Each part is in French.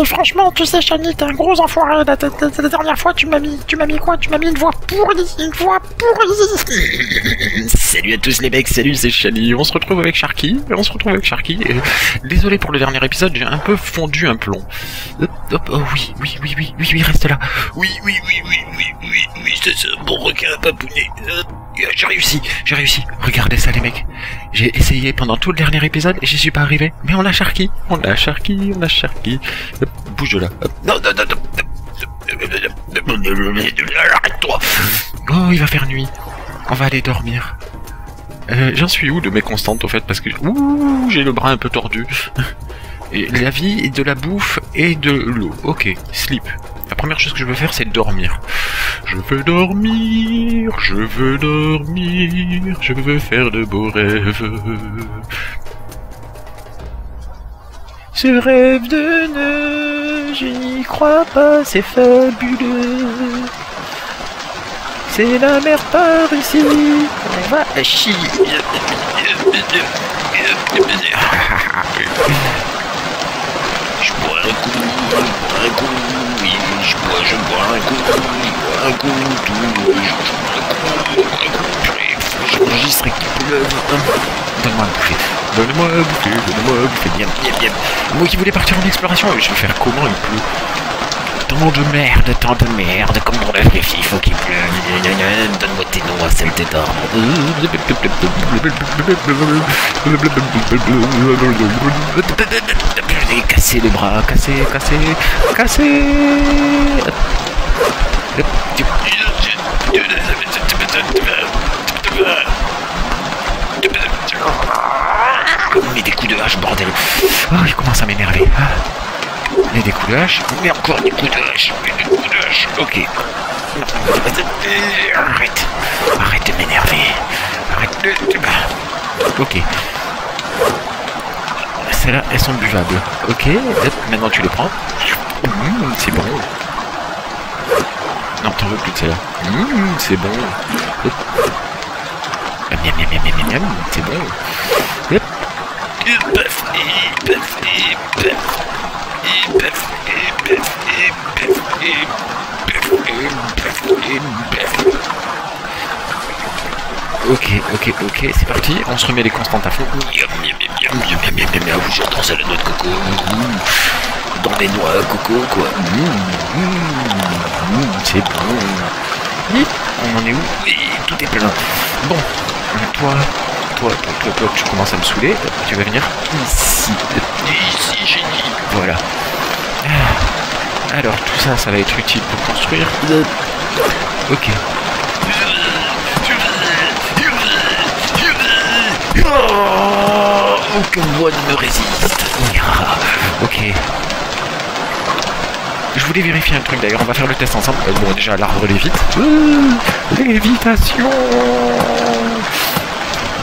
Et franchement, tu sais, Chani, t'es un gros enfoiré. La dernière fois, tu m'as mis quoi? Tu m'as mis une voix pourrie, Salut à tous les mecs, salut, c'est Chani. On se retrouve avec Sharky, désolé pour le dernier épisode, j'ai un peu fondu un plomb. Hop, hop, oh oui, reste là. Oui, c'est ce bon requin papounet. J'ai réussi. Regardez ça, les mecs. J'ai essayé pendant tout le dernier épisode et j'y suis pas arrivé. Mais on a Sharky. On a Sharky. Bouge de là. Non. Arrête-toi. Oh, il va faire nuit. On va aller dormir. J'en suis où de mes constantes, au fait? Parce que... Ouh, j'ai le bras un peu tordu. Et la vie, de la bouffe et de l'eau. Ok, sleep. La première chose que je veux faire, c'est dormir. Je veux dormir, je veux faire de beaux rêves. Ce rêve de nœud, je n'y crois pas, c'est fabuleux. C'est la mer par ici, on va chier. Je bois un coup, j'enregistre et qu'il pleuve. Donne-moi à bouffer, bien. Moi qui voulais partir en exploration, je vais faire comment il pleut? Tant de merde, comme dans le fif, il faut qu'il pleuve. Donne-moi tes noix, celle des dents. Casser les bras, casser. Mais des coups de hache, bordel. Oh, il commence à m'énerver. Mais des coups de hache. Mais encore des coups de hache. Ok. Arrête de m'énerver. Ok. Celles-là, elles sont buvables. Ok. Maintenant, tu les prends. C'est bon. Non, t'en veux plus de celle-là. C'est bon. Miam, c'est bon. Ok, c'est parti, on se remet les constantes à fond. Miam, je pense à la noix de coco. Dans des noix à coco, quoi. C'est bon. On en est où? Tout est plein. Bon, toi, tu commences à me saouler. Tu vas venir ici. Ici, j'ai dit. Voilà. Alors, tout ça, ça va être utile pour construire. Ok. Aucun bois ne me résiste. Ok. Je voulais vérifier un truc d'ailleurs, on va faire le test ensemble. Bon, déjà, l'arbre lévite. Lévitation.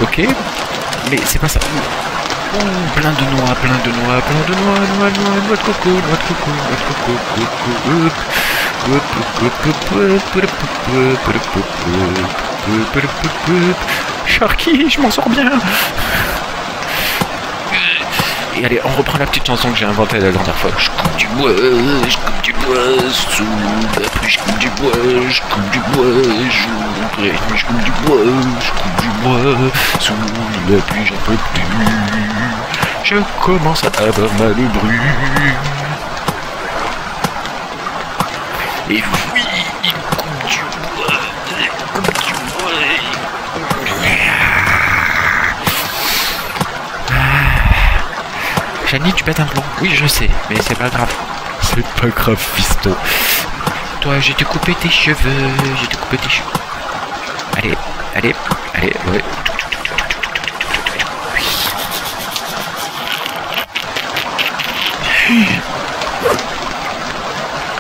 Ok. Mais c'est pas ça. Plein de noix de coco. Sharky, je m'en sors bien. Et allez, on reprend la petite chanson que j'ai inventée la dernière fois. Je coupe du bois sous la pluie, j'en peux plus. Je commence à avoir mal au bruit. Et oui, il coupe du bois. Chani, tu pètes un plomb. Oui, je sais, mais c'est pas grave. C'est pas grave, fiston. Toi, je te coupé tes cheveux. Allez, ouais.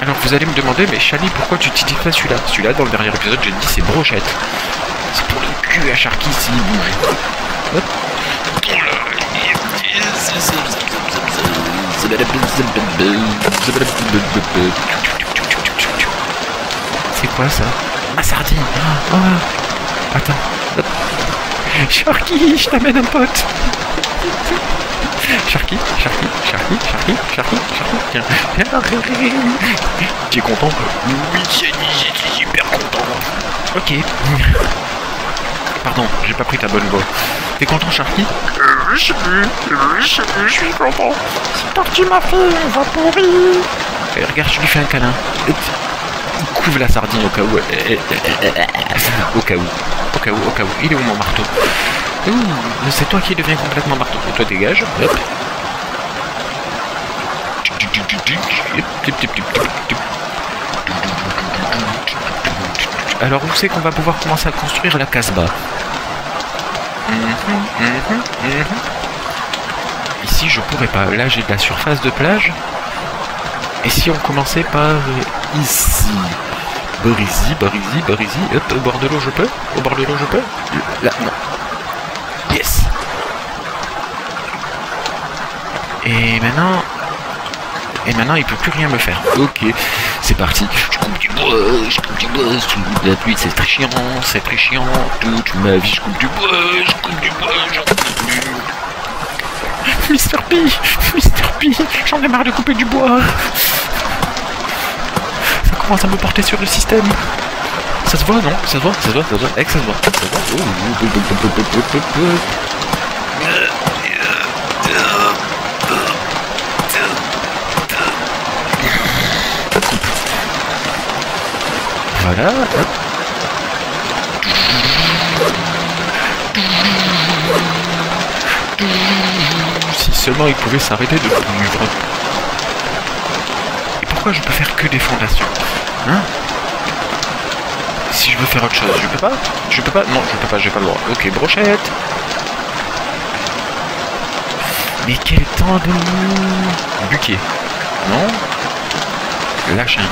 Alors, vous allez me demander, mais Chani, pourquoi tu t'y dis pas celui-là? Celui-là, dans le dernier épisode, j'ai dit c'est brochette. C'est pour le cul à Sharky s'il bouge. Hop. C'est quoi ça? Ma sardine. Oh. Attends. Sharky, je t'amène un pote. Sharky, viens. Tu es content? Oui, j'ai hyper content. Ok. Pardon, j'ai pas pris ta bonne voix. T'es content, Sharky? Je suis content. C'est parti, ma fille, on va pourrir. Et regarde, je lui fais un câlin. Il couvre la sardine au cas où. Au cas où. Il est où mon marteau? C'est toi qui deviens complètement marteau. Et toi, dégage. Hop. Alors, où c'est qu'on va pouvoir commencer à construire la Casbah? Ici, je pourrais pas. Là, j'ai de la surface de plage. Et si on commençait par ici? Barizy. Hop, au bord de l'eau, je peux? Là, non. Yes. Et maintenant, il peut plus rien me faire. Ok, c'est parti. Je coupe du bois, sous la pluie, c'est très chiant. Toute ma vie, je coupe du bois. Mr. P, j'en ai marre de couper du bois. Ça commence à me porter sur le système. Ça se voit, non? Ça se voit. Voilà, hop. Si seulement il pouvait s'arrêter de vivre. Et pourquoi je peux faire que des fondations? Hein? Si je veux faire autre chose, je peux pas. Non, je peux pas, j'ai pas le droit. Ok, brochette. Mais quel temps de... Buquier. Non? Lâcheur.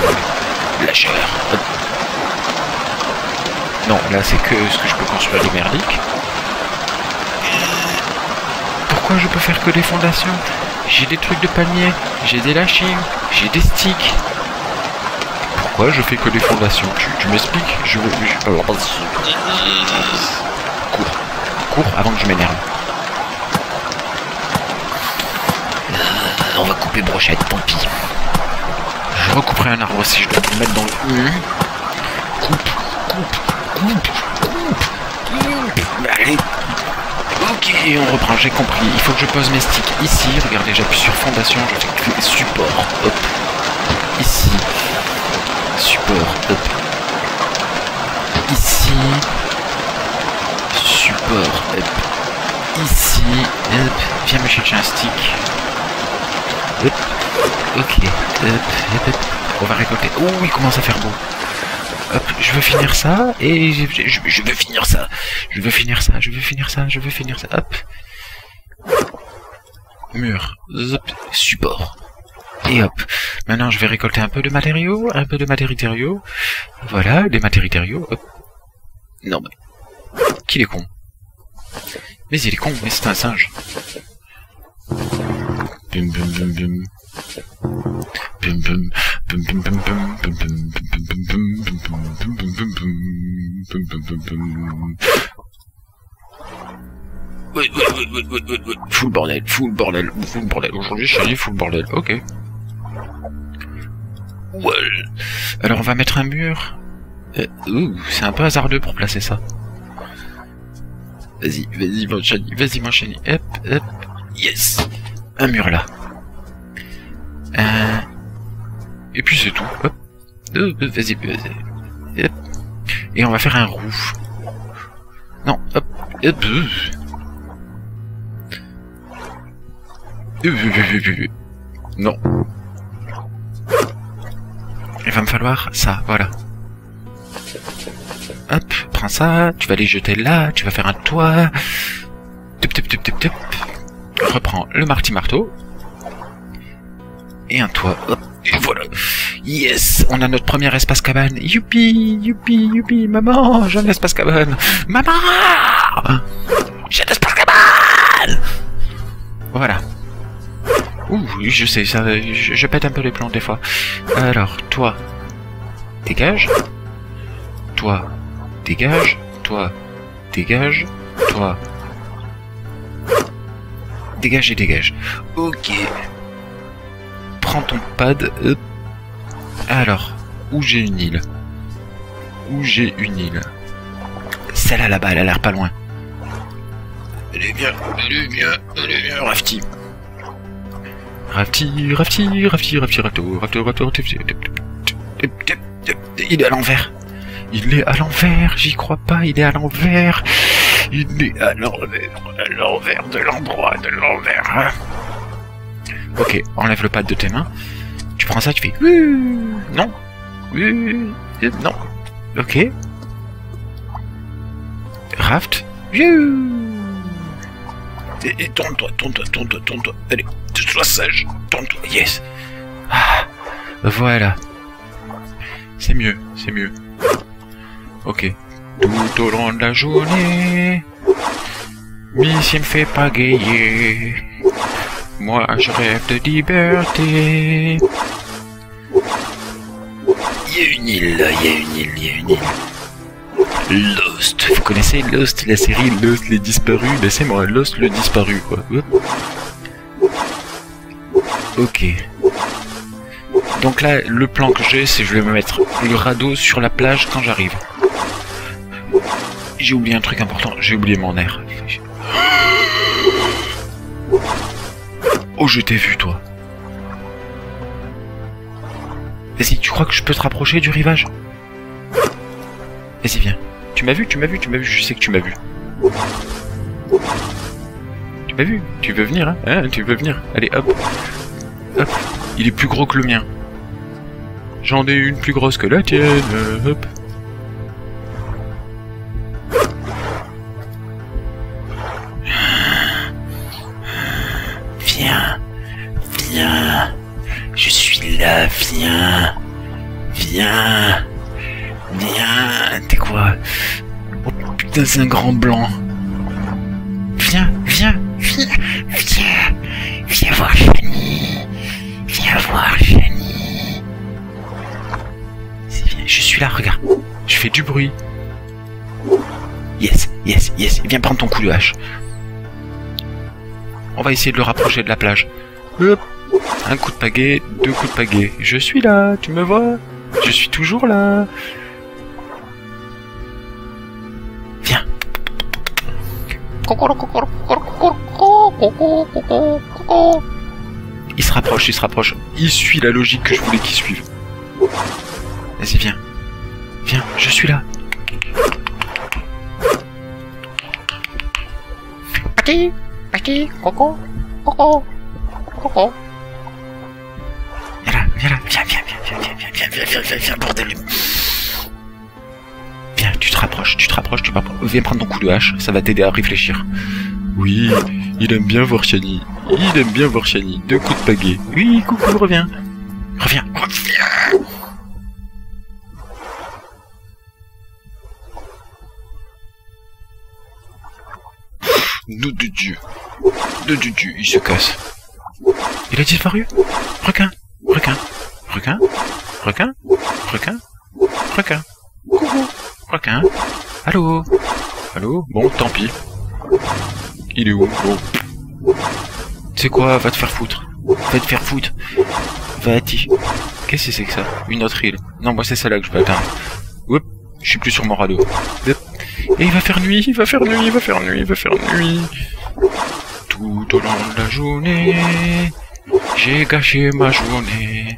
Non, là c'est que ce que je peux construire de merdique. Pourquoi je peux faire que des fondations? J'ai des trucs de panier, j'ai des lashings, j'ai des sticks. Pourquoi je fais que des fondations? Tu m'expliques? Alors, cours avant que je m'énerve. On va couper brochette, tant pis. Je recouperai un arbre si je dois le mettre dans le... Coupe. Allez. Ok, on reprend, j'ai compris. Il faut que je pose mes sticks ici. Regardez, j'appuie sur fondation, je fais cliquer support. Hop. Ici. Support. Hop. Ici. Support. Hop. Ici. Hop. Viens me chercher un stick. Hop. Ok. Hop. On va récolter. Oh, il commence à faire beau. Hop, je veux finir ça, hop. Mur, hop, support. Et hop. Maintenant, je vais récolter un peu de matériaux. Voilà, des matériaux, hop. Non, mais... Qu'il est con. Mais il est con, mais c'est un singe. Oui. Full bordel. Aujourd'hui, je suis full bordel. Ok. Well. Alors, on va mettre un mur. C'est un peu hasardeux pour placer ça. Vas-y, mon chéri. Hop. Yes. Un mur là. Et puis c'est tout. Hop. Vas-y. Hop. Et on va faire un roof. Non, hop. Non. Il va me falloir ça, voilà. Hop, prends ça, tu vas les jeter là, tu vas faire un toit. Tip. Reprends le marteau. Et un toit. Hop. Et voilà. Yes, on a notre premier espace cabane. Youpi. Maman, j'ai un espace cabane. Maman, j'ai un espace cabane. Voilà. Ouh, je sais, ça, je pète un peu les plombs des fois. Alors, toi, dégage. Toi, dégage. Toi, dégage. Toi. Dégage et dégage. Ok. Prends ton pad. Alors, où j'ai une île? Celle-là là-bas, elle a l'air pas loin. Elle est bien, Rafti. Rafti. Il est à l'envers. J'y crois pas, il est à l'envers de l'endroit, Ok, enlève le pad de tes mains. Tu prends ça, tu fais... Non. Non. Ok. Raft. Et tourne-toi. Allez, sois sage. Tourne-toi. Yes. Ah, voilà. C'est mieux, Ok. Tout au long de la journée, Missy me fait pas gayer. Moi, je rêve de liberté. Il y a une île. Lost. Vous connaissez Lost, la série Lost les disparus? Ben c'est moi, Lost le disparu, quoi. Ok. Donc là, le plan que j'ai, c'est je vais me mettre le radeau sur la plage quand j'arrive. J'ai oublié un truc important, j'ai oublié mon air. Oh, je t'ai vu, toi. Vas-y, tu crois que je peux te rapprocher du rivage? Vas-y, viens. Tu m'as vu, je sais que tu m'as vu. Tu veux venir, hein? Tu veux venir? Allez, hop. Hop. Il est plus gros que le mien. J'en ai une plus grosse que la tienne. Hop. Viens. Je suis là, viens. T'es quoi? Oh putain, c'est un grand blanc. Viens. Viens voir Shani. Je suis là, regarde. Je fais du bruit. Yes. Viens prendre ton coup de hache. On va essayer de le rapprocher de la plage. Hop. Un coup de pagaie, deux coups de pagaie. Je suis là, tu me vois? Je suis toujours là. Viens. Il se rapproche. Il suit la logique que je voulais qu'il suive. Vas-y, viens. Je suis là. Paki, coco. Viens, bordel. Viens, tu te rapproches. Viens prendre ton coup de hache, ça va t'aider à réfléchir. Oui, il aime bien voir Shani. Deux coups de pagaie. Oui, coucou, reviens. Nom de Dieu. Il se casse. Il a disparu. Requin. Coucou. Requin. Allô. Bon, tant pis. Il est où? Bon. C'est quoi? Va te faire foutre. Va-t'y. Qu'est-ce que c'est que ça? Une autre île. Non, moi c'est celle-là que je peux atteindre. Oups, je suis plus sur mon radeau. Et il va faire nuit. Tout au long de la journée, j'ai gâché ma journée.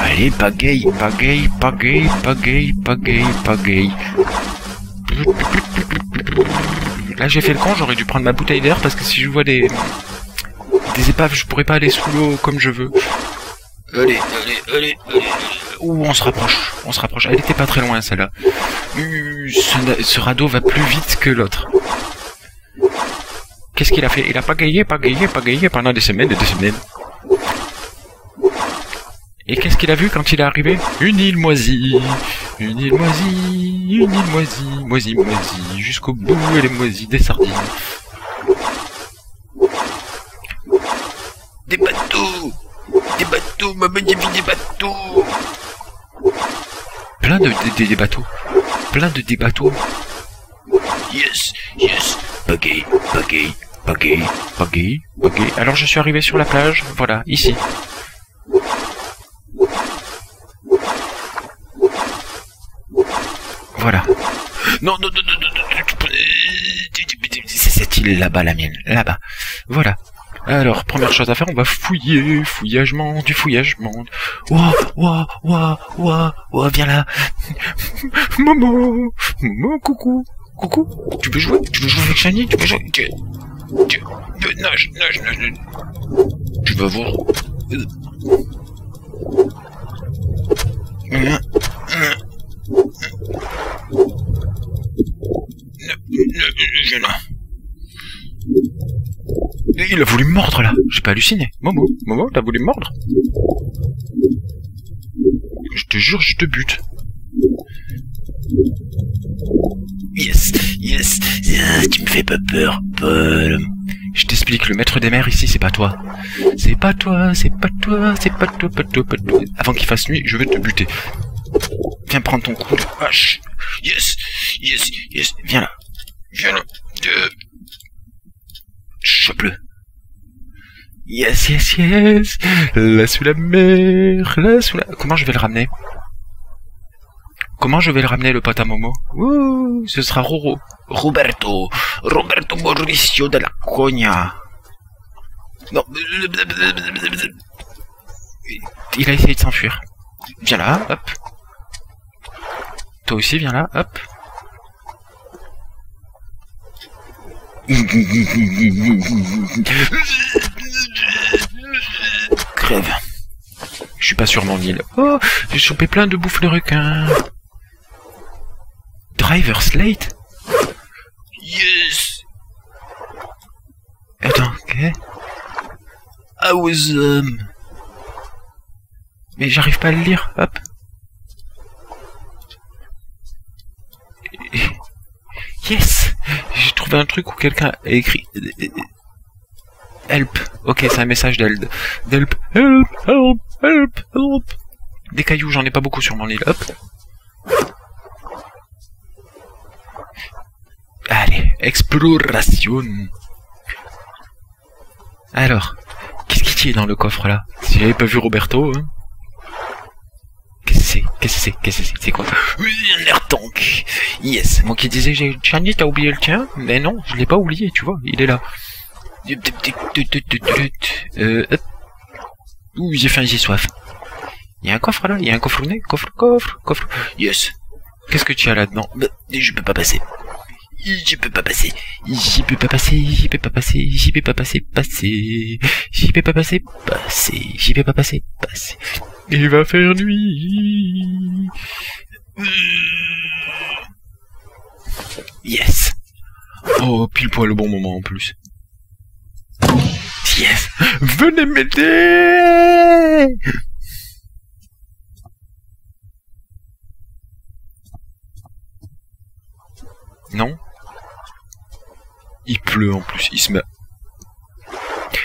Allez, pagaille. Là, j'ai fait le con, j'aurais dû prendre ma bouteille d'air parce que si je vois des épaves, je pourrais pas aller sous l'eau comme je veux. Allez. Ouh, on se rapproche. Elle était pas très loin, celle-là. Ce radeau va plus vite que l'autre. Qu'est-ce qu'il a fait? Il a pagayé pendant des semaines. Et qu'est-ce qu'il a vu quand il est arrivé? Une île moisie. Jusqu'au bout, elle est moisie. Des sardines. Des bateaux. Maman, j'ai vu des bateaux. Plein de bateaux. plein de débatoirs. Yes, yes, pagaille, pagaille, pagaille, pagaille, pagaille. Alors je suis arrivé sur la plage, voilà, ici. Voilà. Non, non, non, non, non, c'est cette île là-bas, la mienne, là-bas. Voilà. Alors, première chose à faire, on va fouiller, fouillagement, du fouillagement. Ouah, ouah, ouah, ouah, ouah, viens là. Momo, Momo, coucou, coucou. Tu veux jouer avec Shani, tu veux jouer... nage, nage, nage. Tu vas voir. Viens là. Il a voulu me mordre là, j'ai pas halluciné. Momo, Momo, t'as voulu me mordre? Je te jure, je te bute. Yes, yes, yes, tu me fais pas peur, Paul. Je t'explique, le maître des mers ici, c'est pas toi. C'est pas toi, c'est pas toi, c'est pas toi, pas toi, pas toi. Avant qu'il fasse nuit, je vais te buter. Viens prendre ton coup de hache. Yes, yes, yes, viens là. Viens là. Chope-le. Yes, yes, yes. Là sous la mer, là sous la... Comment je vais le ramener? Comment je vais le ramener, le pote à Momo? Ouh, ce sera Roro. Roberto. Roberto Mauricio de la Cogna. Non. Il a essayé de s'enfuir. Viens là, hop. Toi aussi, viens là, hop. Crève. Je suis pas sur mon île. Oh, j'ai chopé plein de bouffes de requin. Driver Slate. Yes. Attends, ok. Awesome. Mais j'arrive pas à le lire, hop. Yes. J'ai trouvé un truc où quelqu'un a écrit help. Ok, c'est un message d'Held. Help, help, help, help, help. Des cailloux, j'en ai pas beaucoup sur mon île. Hop. Allez, exploration. Alors, qu'est-ce qu'il tient dans le coffre là? Si j'avais pas vu Roberto, hein. Qu'est-ce que c'est? C'est quoi? Oui, un air tank! Yes! Moi qui disais, Shani, t'as oublié le tien? Mais non, je l'ai pas oublié, tu vois, il est là. Hop. Ouh, j'ai faim, j'ai soif. Il y a un coffre là? Il y a un coffre, coffre, coffre, coffre. Yes! Qu'est-ce que tu as là-dedans? Je peux pas passer. Je peux pas passer. J'y peux pas passer, j'y peux pas passer, j'y peux pas passer, passer. J'y peux pas passer, passer. J'y peux pas passer, passer. Il va faire nuit. Yes. Oh, pile poil au bon moment en plus. Yes. Venez m'aider. Non. Il pleut en plus, il se met...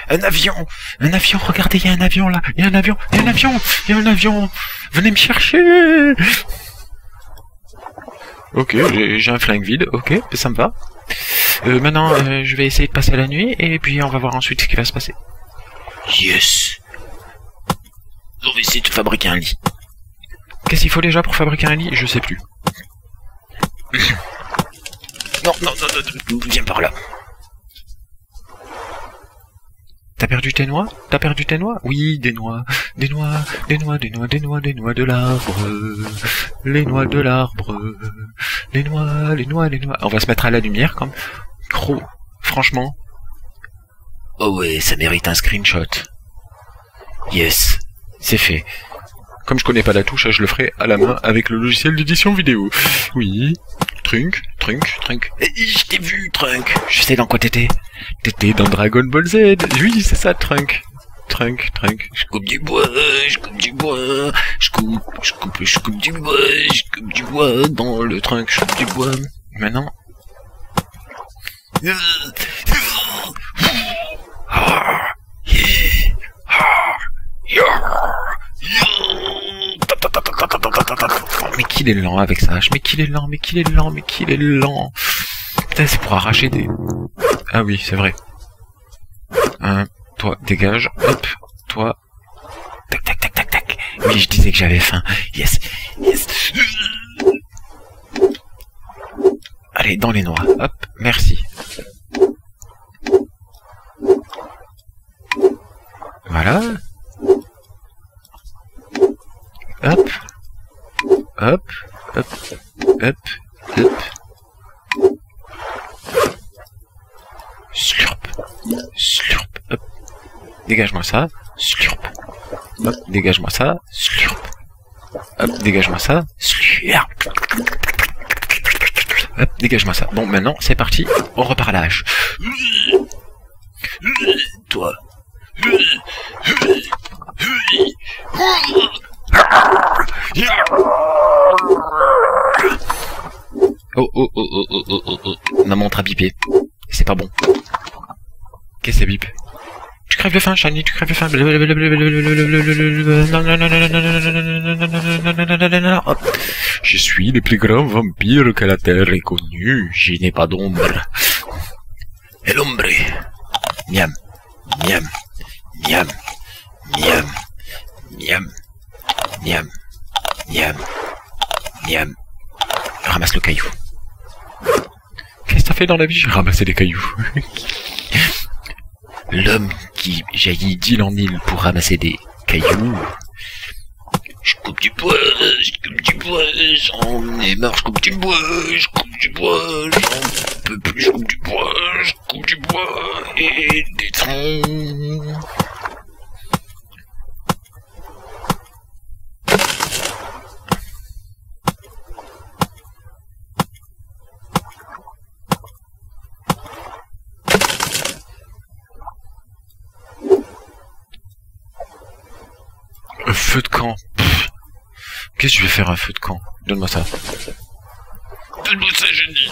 Un avion! Un avion, regardez, il y a un avion là! Il y a un avion! Il y a un avion! Il y a un avion! Venez me chercher! Ok, j'ai un flingue vide, ok, ça me va. Maintenant, je vais essayer de passer la nuit, et puis on va voir ensuite ce qui va se passer. Yes! On va essayer de fabriquer un lit. Qu'est-ce qu'il faut déjà pour fabriquer un lit? Je sais plus. Non, non, non, non, viens par là. T'as perdu tes noix? T'as perdu tes noix? Oui, des noix, des noix, des noix, des noix, des noix, des noix de l'arbre. Les noix de l'arbre. Les noix, les noix, les noix. On va se mettre à la lumière, comme... Gros, franchement. Oh ouais, ça mérite un screenshot. Yes, c'est fait. Comme je connais pas la touche, je le ferai à la main avec le logiciel d'édition vidéo. Oui. Trunk, Trunk, Trunk. Je t'ai vu, Trunk. Je sais dans quoi t'étais. T'étais dans Dragon Ball Z. Oui, c'est ça, Trunk. Trunk, Trunk. Je coupe du bois, je coupe du bois. Je coupe du bois, je coupe du bois. Dans le Trunk, je coupe du bois. Maintenant. Mais qu'il est lent avec sa hache, mais qu'il est lent, mais qu'il est lent, mais qu'il est lent. Putain, c'est pour arracher des... Ah oui, c'est vrai. Toi, dégage, hop, toi... Tac, tac, tac, tac, tac. Oui, je disais que j'avais faim. Yes, yes. Allez, dans les noix. Hop, merci. Voilà. Hop. Hop. Hop. Hop. Hop. Slurp. Slurp. Hop. Dégage-moi ça. Slurp. Hop. Dégage-moi ça. Slurp. Hop. Dégage-moi ça. Slurp. Hop. Dégage-moi ça. Bon, maintenant, c'est parti. On repart à la hache. Toi. Oh oh oh oh oh oh oh oh. Maman t'a bipé. C'est pas bon. Qu'est-ce que ça bip? Tu crèves de faim, Shani, tu crèves de faim. Je suis le plus grand vampire que la Terre ait connu. Je n'ai pas d'ombre. El hombre. Miam. Miam. Miam, miam, miam, miam, miam, miam. Ramasse le caillou. Qu'est-ce que t'as fait dans la vie? J'ai ramassé des cailloux. L'homme qui jaillit d'île en île pour ramasser des cailloux. Je coupe du bois, je coupe du bois, j'en ai marre, je coupe du bois, je coupe du bois, j'en peux plus, je coupe du bois et des troncs. Feu de camp. Qu'est-ce que je vais faire un feu de camp? Donne-moi ça. Donne-moi ça, génie.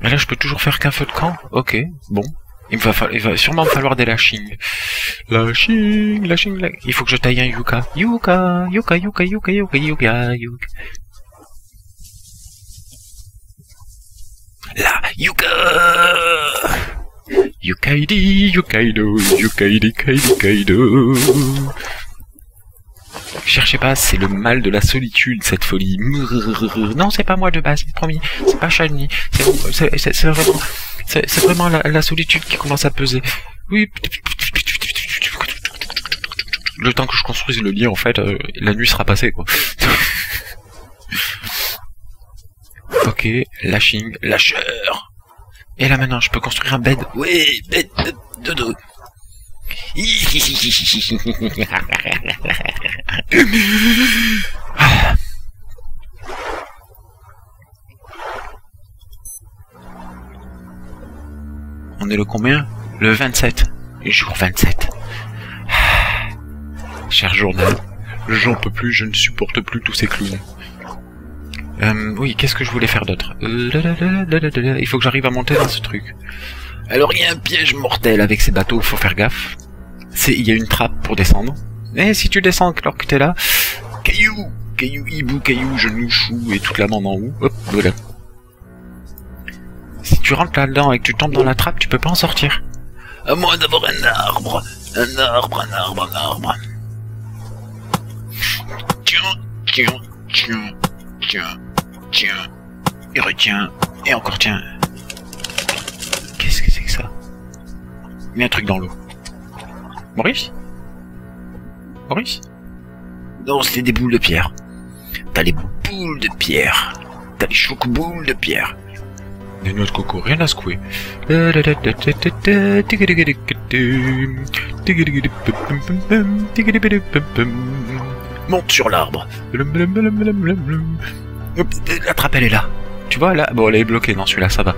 Mais là, je peux toujours faire qu'un feu de camp? Ok, bon. Il va sûrement me falloir des lashings. Lashing, lashing, lashing. Il faut que je taille un yuka. Yuka, yuka, yuka, yuka, yuka, yuka, yuka. La yuka. Yukaidi, yukaido, yukaidi, kaidi, kaido. Cherchez pas, c'est le mal de la solitude, cette folie. Non, c'est pas moi de base, promis. C'est pas Shani. C'est vraiment la solitude qui commence à peser. Oui. Le temps que je construise le lit, en fait, la nuit sera passée, quoi. Ok, lashing, lâcheur. Et là maintenant, je peux construire un bed. Oui, bed, dodo. On est le combien? Le 27. Jour 27. Cher journal, j'en peux plus, je ne supporte plus tous ces clowns. Oui, qu'est-ce que je voulais faire d'autre? Il faut que j'arrive à monter dans ce truc. Alors, il y a un piège mortel avec ces bateaux, faut faire gaffe. Il y a une trappe pour descendre. Et si tu descends alors que t'es là... Caillou, caillou, hibou, caillou, genou, chou, et toute la bande en haut. Hop, voilà. Si tu rentres là-dedans et que tu tombes dans la trappe, tu peux pas en sortir. À moins d'avoir un arbre. Un arbre, un arbre, un arbre. Tiens, tiens, tiens, tiens. Tiens, et retiens, et encore tiens. Qu'est-ce que c'est que ça? Il y a un truc dans l'eau. Maurice? Maurice? Non, c'est des boules de pierre. T'as les boules de pierre. T'as les chocoboules de pierre. Des noix de coco, rien à secouer. Monte sur l'arbre. La trappe elle est là. Tu vois là, bon elle est bloquée dans celui-là, ça va.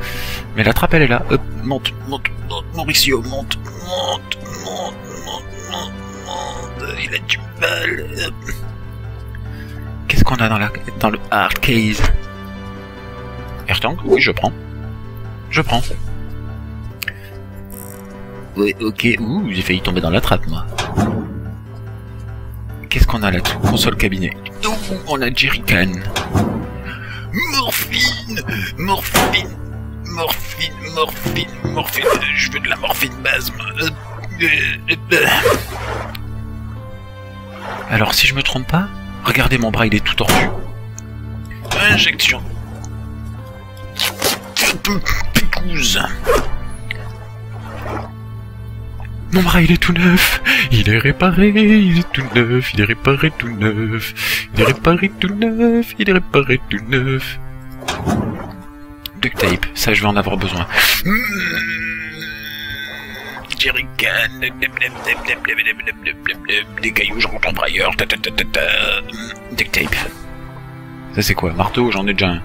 Mais la trappe elle est là. Hop, monte, monte, monte, Mauricio, monte, monte, monte, monte, monte, monte. Il a du mal. Qu'est-ce qu'on a dans le hard case? Air tank, oui je prends. Je prends. Ouais, ok. Ouh, j'ai failli tomber dans la trappe, moi. Qu'est-ce qu'on a là-dessous? Console cabinet. Ouh, on a jerrycan. Morphine! Morphine! Morphine, morphine, morphine. Je veux de la morphine base. Alors, si je me trompe pas, regardez mon bras, il est tout tordu. Injection. Pécouse. Mon bras, il est tout neuf. Il est réparé, il est tout neuf. Il est réparé, tout neuf. Il est réparé, tout neuf. Il est réparé, tout neuf. Duct tape, ça je vais en avoir besoin. Jerrycan, des cailloux, je rentre en brailleur. Duct tape. Ça c'est quoi? Marteau, j'en ai déjà un.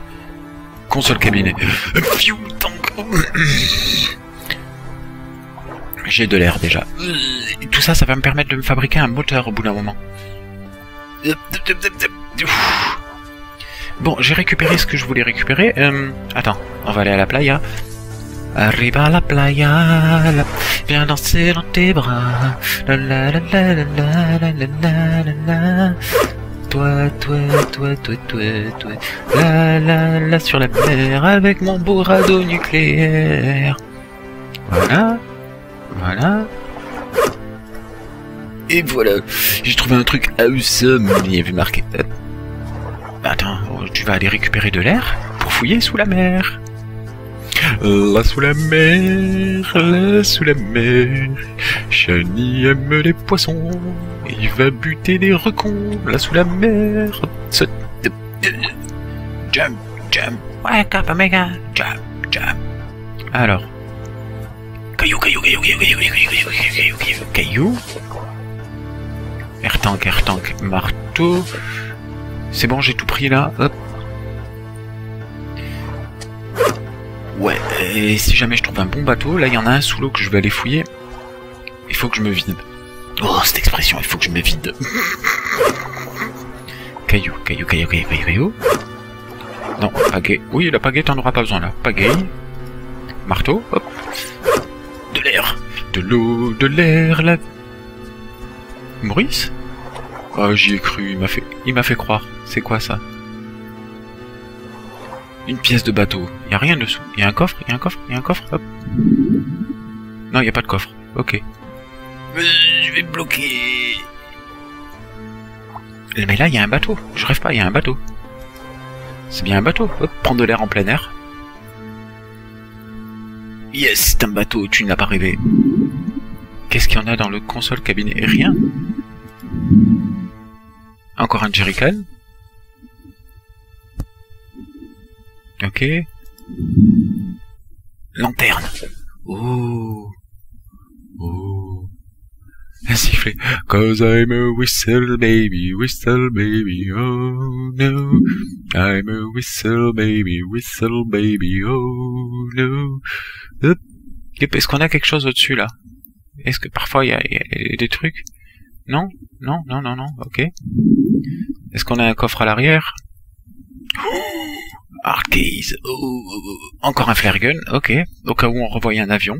Console cabinet. J'ai de l'air déjà. Tout ça, ça va me permettre de me fabriquer un moteur au bout d'un moment. Bon, j'ai récupéré ce que je voulais récupérer. Attends, on va aller à la playa. Arriba à la playa, la... viens danser dans tes bras. La la la la la la la la la. Toi, toi, toi, toi, toi, toi. La la la sur la mer avec mon beau radeau nucléaire. Voilà, voilà. Et voilà, j'ai trouvé un truc awesome. Il y avait marqué. Attends, tu vas aller récupérer de l'air pour fouiller sous la mer. Là sous la mer, là sous la mer, Shani aime les poissons, il va buter des recons, là sous la mer. Jump, jump, wake up, omega, jump, jump. Alors, caillou, caillou, caillou, caillou, caillou, caillou, caillou, caillou, caillou, air-tank, air-tank, marteau. C'est bon, j'ai tout pris là. Hop. Ouais, et si jamais je trouve un bon bateau, là il y en a un sous l'eau que je vais aller fouiller. Il faut que je me vide. Oh, cette expression, il faut que je me vide. Caillou, caillou, caillou, caillou, caillou, caillou. Non, pagaie. Oui, la pagaie, t'en auras pas besoin là. Pagaie. Marteau, hop. De l'air. De l'eau, de l'air, la... Maurice ? Oh, j'y ai cru, il m'a fait croire. C'est quoi ça? Une pièce de bateau. Il n'y a rien dessous. Il y a un coffre, il y a un coffre, il y a un coffre. Hop. Non, il n'y a pas de coffre. Ok. Mais je vais me bloquer. Mais là, il y a un bateau. Je rêve pas, il y a un bateau. C'est bien un bateau. Hop, prendre de l'air en plein air. Yes, c'est un bateau, tu n'as pas rêvé. Qu'est-ce qu'il y en a dans le console cabinet? Rien. Encore un jerrycan. Ok. Lanterne. Oh. Oh. Un sifflet. Cause I'm a whistle baby, whistle baby, oh no. I'm a whistle baby, oh no. Hop. Est-ce qu'on a quelque chose au-dessus là? Est-ce que parfois il y a des trucs? Non, non, non, non, non, ok. Est-ce qu'on a un coffre à l'arrière? Arcade. Oh, oh, oh. Encore un flare gun, ok. Au cas où on revoyait un avion.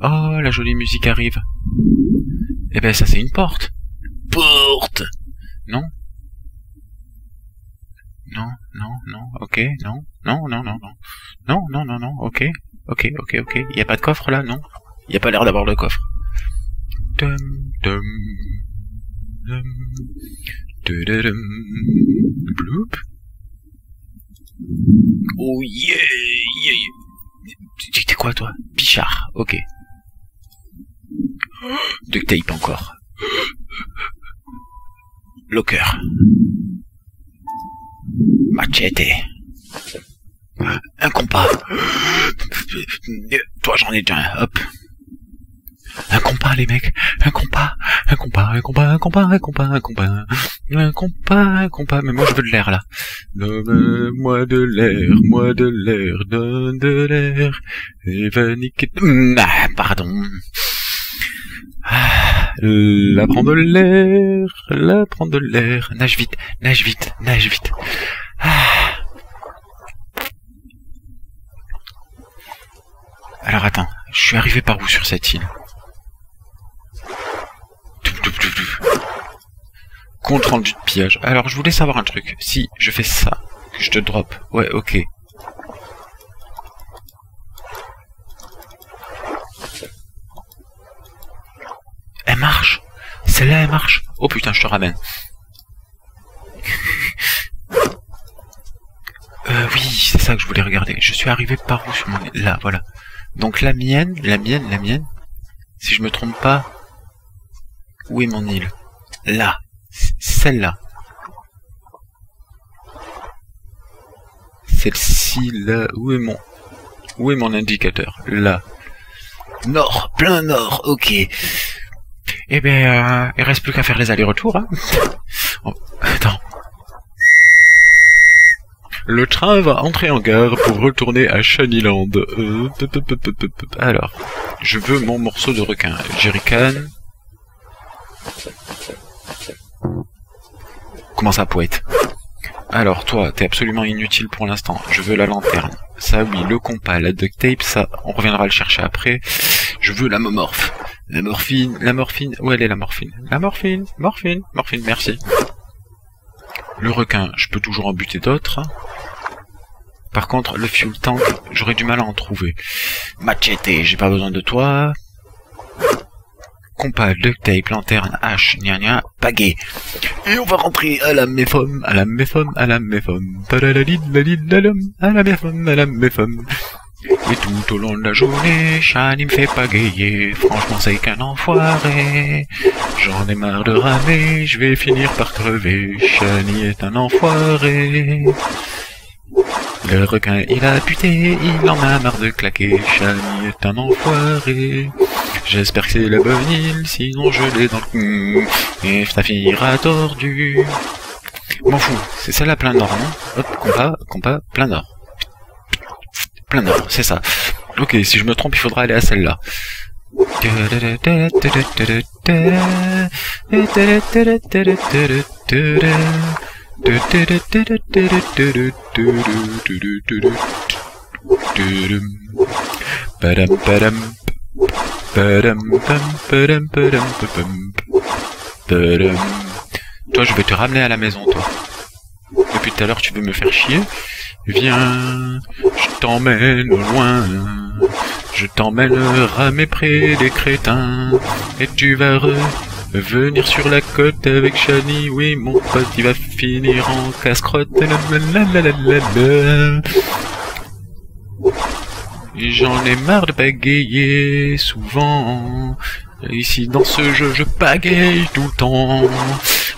Oh, la jolie musique arrive. Eh ben, ça c'est une porte. Porte. Non. Non, non, non, ok, non, non, non, non, non, non, non, non, non, ok, ok. Il n'y a pas de coffre là, non? Il n'y a pas l'air d'avoir de coffre. Bloop. Oh yeah, yeah, yeah. T'es quoi toi? Bichard, ok. Duct tape encore. Locker. Machete. Un compas. Toi j'en ai déjà un, hop. Un compas, les mecs, un compas, un compas, un compas, un compas, un compas, un compas, un compas, un compas, mais moi je veux de l'air là. Donne-moi de l'air, moi de l'air, donne de l'air, et va niquer... Ah, pardon. Ah, là prends de l'air, là prends de l'air, nage vite, nage vite, nage vite. Ah. Alors attends, Je suis arrivé par où sur cette île? Compte rendu de pillage. Alors, je voulais savoir un truc. Si je fais ça, que je te drop. Ouais, ok. Elle marche. Celle-là, elle marche. Oh putain, je te ramène. Oui, c'est ça que je voulais regarder. Je suis arrivé par où sur mon... Là, voilà. Donc la mienne. Si je me trompe pas... Où est mon île? Là. Celle-là. Celle-ci, là. Où est mon indicateur? Là. Nord. Plein nord. Ok. Eh ben, il reste plus qu'à faire les allers-retours, hein. Oh, attends. Le train va entrer en gare pour retourner à Shaniland. Alors, je veux mon morceau de requin. Jerrycan. Comment ça, poète? Alors, toi, t'es absolument inutile pour l'instant. Je veux la lanterne. Ça, oui, le compas, la duct tape, ça, on reviendra le chercher après. Je veux la momorphe. La morphine. Où elle est, la morphine? La morphine, merci. Le requin, je peux toujours en buter d'autres. Par contre, le fuel tank, j'aurais du mal à en trouver. Machete, j'ai pas besoin de toi. Compas, duct tape, lanterne, hache, gna gna, pagaie. Et on va rentrer à la méfome, à la méfome. Et tout au long de la journée, Shani me fait pagayer. Franchement, c'est qu'un enfoiré. J'en ai marre de ramer, je vais finir par crever. Shani est un enfoiré. Le requin, il a buté, il en a marre de claquer. Shani est un enfoiré. J'espère que c'est la bonne île, sinon je l'ai dans le... Et ta fille ira tordue. M'en fous, c'est celle-là plein nord, non? Hop, compas, plein nord. Plein nord, c'est ça. Ok, si je me trompe, il faudra aller à celle-là. Toi, je vais te ramener à la maison, toi. Depuis tout à l'heure, tu veux me faire chier. Viens, je t'emmène au loin, je t'emmène ramer près des crétins, et tu vas revenir sur la côte avec Shani, oui mon pote, il va finir en casse-crotte, j'en ai marre de pagayer souvent, ici dans ce jeu je pagaye tout le temps.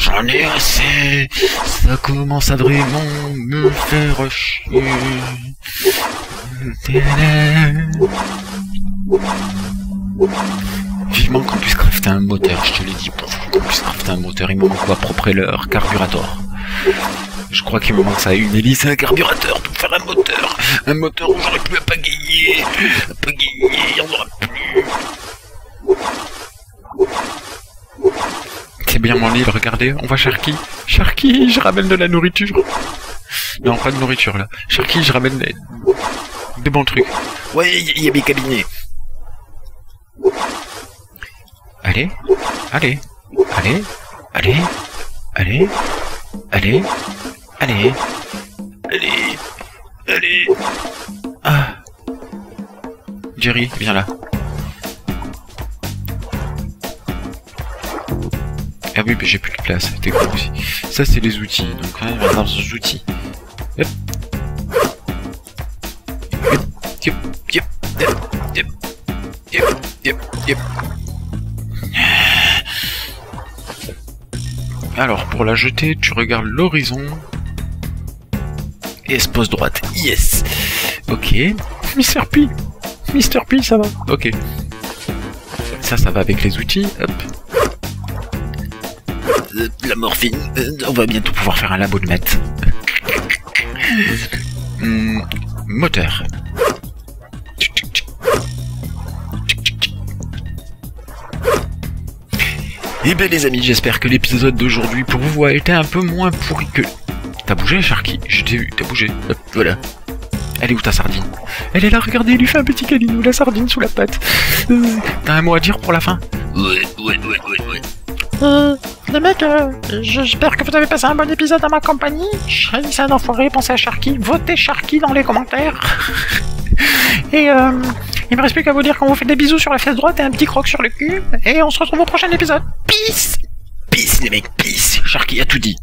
J'en ai assez, ça commence à vraiment me faire chier. Vivement qu'on puisse crafter un moteur, je te l'ai dit, qu'on puisse crafter un moteur, il me manque quoi? Propeller, carburateur. Je crois qu'il me manque ça, une hélice et un carburateur pour faire un moteur. Un moteur où j'aurais plus à pagayer, il n'y en aura plus. C'est bien mon île, regardez, on voit Sharky. Sharky, je ramène de la nourriture. Non, pas de nourriture, là. Sharky, je ramène des bons trucs. Ouais, il y a mes cabinets. Allez. Ah. Jerry, viens là. Ah oui, mais j'ai plus de place, c'était cool aussi. Ça, c'est les outils, donc on va dans les outils. Alors, pour la jeter, tu regardes l'horizon. Et se pose droite, yes. Ok. Mr. P, ça va. Ok. Ça va avec les outils, hop. La morphine, on va bientôt pouvoir faire un labo de maths. Moteur. Et ben les amis, j'espère que l'épisode d'aujourd'hui pour vous a été un peu moins pourri que... T'as bougé, Sharky? J'ai vu, t'as bougé. Hop, voilà. Elle est où ta sardine? Elle est là, regardez, il lui fait un petit câlin, la sardine sous la patte. T'as un mot à dire pour la fin? Ouais. Les mecs, j'espère que vous avez passé un bon épisode à ma compagnie. Chérie, c'est un enfoiré, pensez à Sharky, votez Sharky dans les commentaires. Et il me reste plus qu'à vous dire qu'on vous fait des bisous sur la fesse droite et un petit croc sur le cul. Et on se retrouve au prochain épisode. Peace! Peace les mecs, peace! Sharky a tout dit.